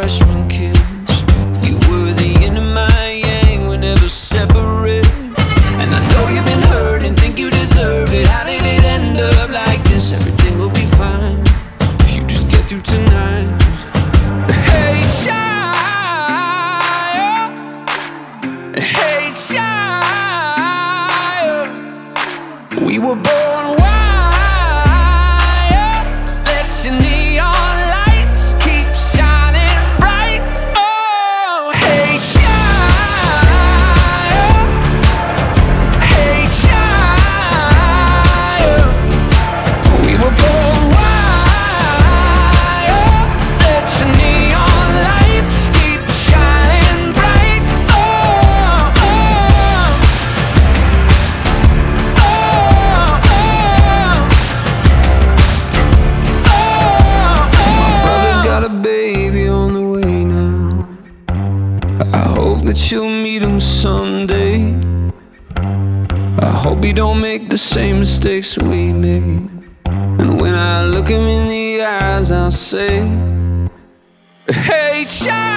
freshman kiss. You were the yin and my yang, we're never separate. And I know you've been hurt and think you deserve it. How did it end up like this? Everything will be fine if you just get through tonight. Hey child, hey child, we were born wild. Let your neon lights keep shining bright. Oh, hey child, we were born wild. Let your neon lights keep shining bright. Oh, oh, oh, oh. My brother's got a baby on the way now. I hope that you'll meet him someday. I hope he don't make the same mistakes we made. And when I look him in the eyes, I'll say, hey child.